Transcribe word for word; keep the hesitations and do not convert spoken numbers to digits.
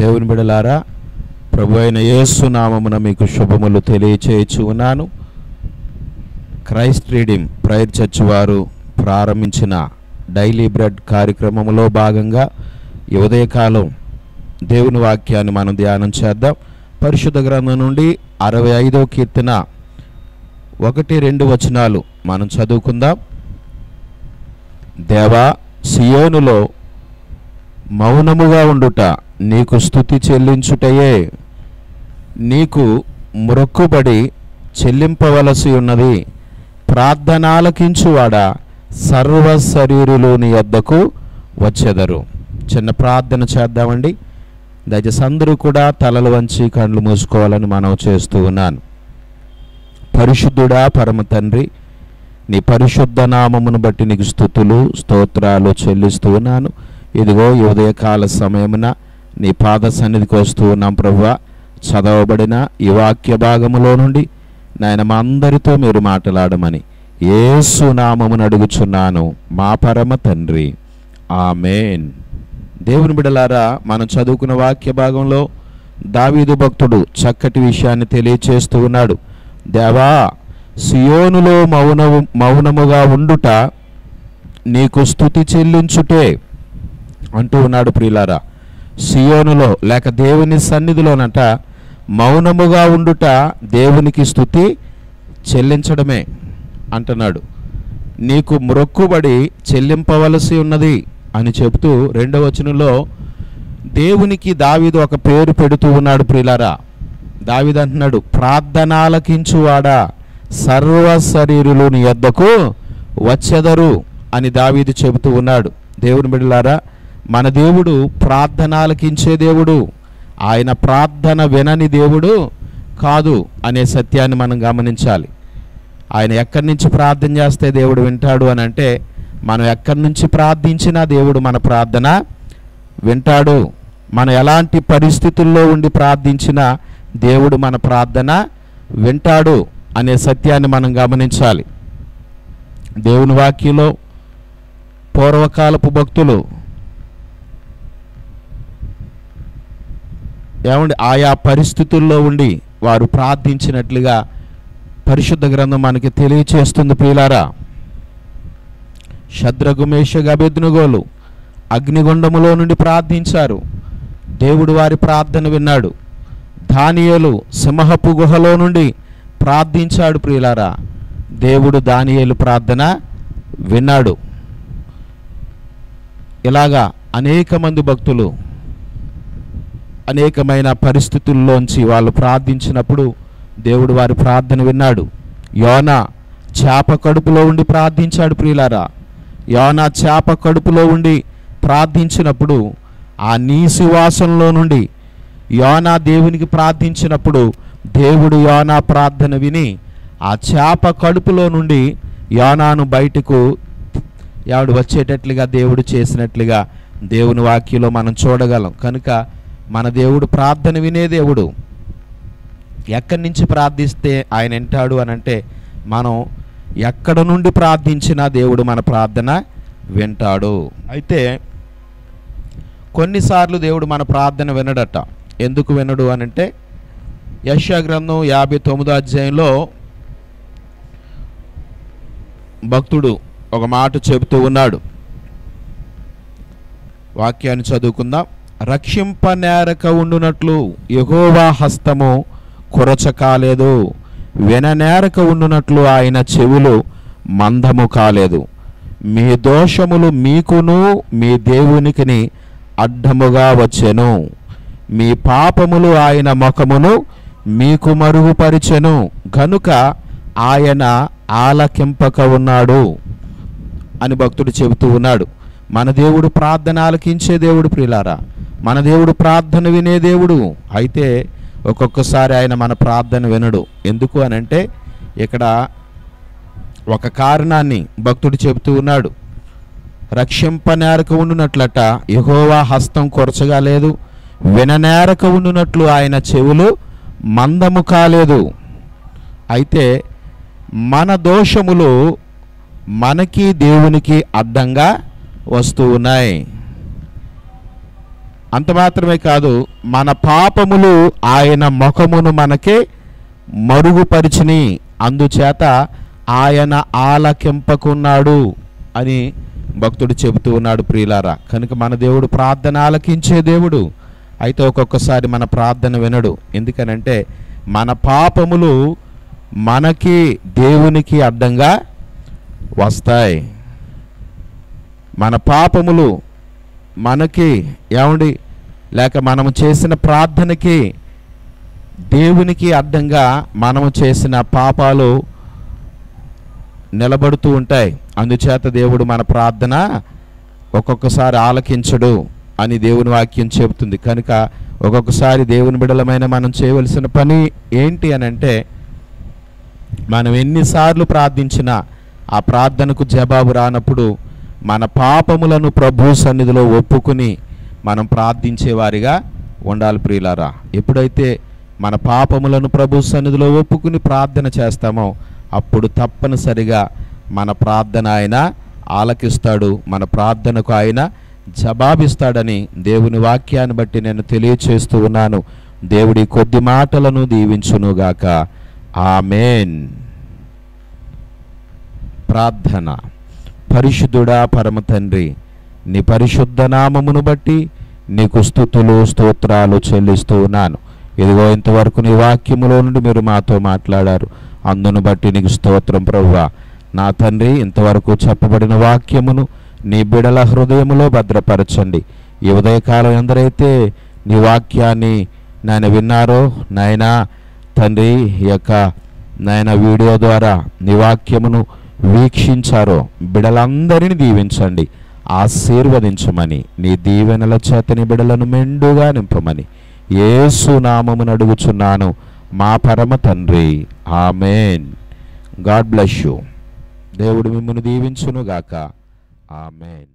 దేవుని బిడ్డలారా ప్రభువైన యేసు నామమున మీకు శుభములు తెలియచేయుచున్నాను. క్రైస్ట్ రీడింగ్ ప్రైర్ చర్చ్ వారు ప్రారంభించిన డైలీ బ్రెడ్ కార్యక్రమంలో భాగంగా ఈ ఉదయకాలం దేవుని వాక్యాన్ని మనం ధ్యానం చేద్దాం. పరిశుద్ధ గ్రంథం నుండి అరవై ఐదో కీర్తన ఒకటి రెండు వచనాలు మనం చదువుకుందాం. దేవా, సియోనులో మౌనముగా ఉండుట నీకు స్తుతి చెల్లించుటయే, నీకు మొరొక్కుబడి చెల్లింపవలసి ఉన్నది. ప్రార్థనాలకించువాడ సర్వ శరీరులోని యొద్దకు వచ్చెదరు. చిన్న ప్రార్థన చేద్దామండి. దయచేసి అందరూ కూడా తలలు వంచి కళ్ళు మూసుకోవాలని మనం చేస్తూ ఉన్నాను. పరిశుద్ధుడా పరమ తండ్రి, నీ పరిశుద్ధ నామమును బట్టి నీకు స్తుతులు స్తోత్రాలు చెల్లిస్తూ ఉన్నాను. ఇదిగో ఈ ఉదయకాల సమయమున నీ పాద సన్నిధికి వస్తూ ఉన్నాం ప్రభువా. చదవబడిన ఈ వాక్య భాగములో నుండి నాయన మా అందరితో మీరు మాట్లాడమని యేసు నామమును అడుగుచున్నాను మా పరమ తండ్రి, ఆమెన్. దేవుని బిడ్డలారా, మనం చదువుకున్న వాక్య భాగంలో దావీదు భక్తుడు చక్కటి విషయాన్ని తెలియచేస్తూ ఉన్నాడు. దేవా, సియోనులో మౌనము మౌనముగా ఉండుట నీకు స్తుతి చెల్లించుటే అంటూ ఉన్నాడు. ప్రియులారా, సియోనులో లేక దేవుని సన్నిధిలోనట మౌనముగా ఉండుట దేవునికి స్తుతి చెల్లించడమే అంటున్నాడు. నీకు మొరొక్కుబడి చెల్లింపవలసి ఉన్నది అని చెబుతూ రెండవ వచనంలో దేవునికి దావీదు ఒక పేరు పెడుతూ ఉన్నాడు. ప్రియులారా, దావీదు అంటున్నాడు, ప్రార్థనాలకించువాడా సర్వ శరీరులోని యొద్దకు వచ్చెదరు అని దావీదు చెబుతూ ఉన్నాడు. దేవుని బిడ్డలారా, మన దేవుడు ప్రార్థనలకించే దేవుడు, ఆయన ప్రార్థన వినని దేవుడు కాదు అనే సత్యాన్ని మనం గమనించాలి. ఆయన ఎక్కడి నుంచి ప్రార్థన చేస్తే దేవుడు వింటాడు అని అంటే, మనం ఎక్కడి నుంచి ప్రార్థించినా దేవుడు మన ప్రార్థన వింటాడు. మనం ఎలాంటి పరిస్థితుల్లో ఉండి ప్రార్థించినా దేవుడు మన ప్రార్థన వింటాడు అనే సత్యాన్ని మనం గమనించాలి. దేవుని వాక్యంలో పూర్వకాలపు భక్తులు ఏమండి ఆయా పరిస్థితుల్లో ఉండి వారు ప్రార్థించినట్లుగా పరిశుద్ధ గ్రంథం మనకి తెలియచేస్తుంది. ప్రియులారా, శద్రకు మేషకు అబేద్నెగోలు అగ్నిగుండములో నుండి ప్రార్థించారు, దేవుడు వారి ప్రార్థన విన్నాడు. దానియేలు సింహపు గుహలో నుండి ప్రార్థించాడు. ప్రియులారా, దేవుడు దానియేలు ప్రార్థన విన్నాడు. ఇలాగా అనేక మంది భక్తులు అనేకమైన పరిస్థితుల్లోంచి వాళ్ళు ప్రార్థించినప్పుడు దేవుడు వారి ప్రార్థన విన్నాడు. యోనా చేప కడుపులో ఉండి ప్రార్థించాడు. ప్రియులారా, యోనా చేప కడుపులో ఉండి ప్రార్థించినప్పుడు ఆ నీసివాసంలో నుండి యోనా దేవునికి ప్రార్థించినప్పుడు దేవుడు యోనా ప్రార్థన విని ఆ చేప కడుపులో నుండి యోనాను బయటకు ఎవడు వచ్చేటట్లుగా దేవుడు చేసినట్లుగా దేవుని వాక్యంలో మనం చూడగలం. కనుక మన దేవుడు ప్రార్థన వినే దేవుడు. ఎక్కడి నుంచి ప్రార్థిస్తే ఆయన వింటాడు అని అంటే, మనం ఎక్కడ నుండి ప్రార్థించినా దేవుడు మన ప్రార్థన వింటాడు. అయితే కొన్నిసార్లు దేవుడు మన ప్రార్థన వినడట. ఎందుకు వినడు అని అంటే, యెషయా గ్రంథం యాభై తొమ్మిదో అధ్యాయంలో భక్తుడు ఒక మాట చెబుతూ ఉన్నాడు. వాక్యాన్ని చదువుకుందాం. రక్షింపనేరక ఉండునట్లు యెహోవా హస్తము కొరచ కాలేదు, విననేరక ఉండునట్లు ఆయన చెవులు మందము కాలేదు. మీ దోషములు మీకును మీ దేవునికిని అడ్డముగా వచ్చెను, మీ పాపములు ఆయన ముఖమును మీకు మరుగుపరిచెను, గనుక ఆయన ఆలకింపక ఉన్నాడు అని భక్తుడు చెబుతూ ఉన్నాడు. మన దేవుడు ప్రార్థన ఆలకించే దేవుడు. ప్రియులారా, మన దేవుడు ప్రార్థన వినే దేవుడు. అయితే ఒక్కొక్కసారి ఆయన మన ప్రార్థన వినడు. ఎందుకు అని అంటే, ఇక్కడ ఒక కారణాన్ని భక్తుడు చెబుతూ ఉన్నాడు. రక్షింపనేరక ఉండునట్లట యెహోవా హస్తం కొరచగా లేదు, విననేరక ఉండునట్లు ఆయన చెవులు మందము కాలేదు. అయితే మన దోషములు మనకి దేవునికి అడ్డంగా వస్తూ ఉన్నాయి. అంతమాత్రమే కాదు మన పాపములు ఆయన ముఖమును మనకి మరుగుపరిచిని అందుచేత ఆయన ఆలకింపకున్నాడు అని భక్తుడు చెబుతూ ఉన్నాడు ప్రియులారా। కనుక మన దేవుడు ప్రార్థన ఆలకించే దేవుడు। అయితే ఒక్కొక్కసారి మన ప్రార్థన వినడు, ఎందుకనంటే మన పాపములు మనకి దేవునికి అడ్డంగా వస్తాయి। మన పాపములు మనకి ఏమండి లేక మనము చేసిన ప్రార్థనకి దేవునికి అడ్డంగా మనము చేసిన పాపాలు నిలబడుతూ ఉంటాయి। అందుచేత దేవుడు మన ప్రార్థన ఒక్కొక్కసారి ఆలకించడు అని దేవుని వాక్యం చెబుతుంది। కనుక ఒక్కొక్కసారి దేవుని బిడలమైన మనం చేయవలసిన పని ఏంటి అని అంటే మనం ఎన్నిసార్లు ప్రార్థించినా ఆ ప్రార్థనకు జవాబు రానప్పుడు మన పాపములను ప్రభు సన్నిధిలో ఒప్పుకుని మనం ప్రార్థించేవారిగా ఉండాలి ప్రియులారా। ఎప్పుడైతే మన పాపములను ప్రభు సన్నిధిలో ఒప్పుకుని ప్రార్థన చేస్తామో అప్పుడు తప్పనిసరిగా మన ప్రార్థన ఆయన ఆలకిస్తాడు, మన ప్రార్థనకు ఆయన జవాబిస్తాడని దేవుని వాక్యాన్ని బట్టి నేను తెలియచేస్తూ ఉన్నాను। దేవుడి కొద్ది మాటలను దీవించునుగాక, ఆమెన్। ప్రార్థన। పరిశుద్ధుడా పరమ తండ్రి, నీ పరిశుద్ధ నామమును బట్టి నీకు స్తుతులు స్తోత్రాలు చెల్లిస్తూ ఉన్నాను। ఇదిగో ఇంతవరకు నీ వాక్యములో నుండి మీరు మాతో మాట్లాడారు, అందును బట్టి నీకు స్తోత్రం ప్రభువా। నా తండ్రి, ఇంతవరకు చెప్పబడిన వాక్యమును నీ బిడల హృదయములో భద్రపరచండి। ఈ ఉదయకాలం ఎందరైతే నీ వాక్యాన్ని నాయన విన్నారో నాయన తండ్రి, ఈ యొక్క నాయన వీడియో ద్వారా నీ వాక్యమును వీక్షించారో బిడలందరినీ దీవించండి, ఆశీర్వదించమని నీ దీవెనల చేత నీ బిడలను మెండుగా నింపమని యేసు నామమున అడుగుచున్నాను మా పరమ తండ్రి, ఆమెన్। God bless you. దేవుడు మిమ్మల్ని దీవించును గాక, ఆమెన్।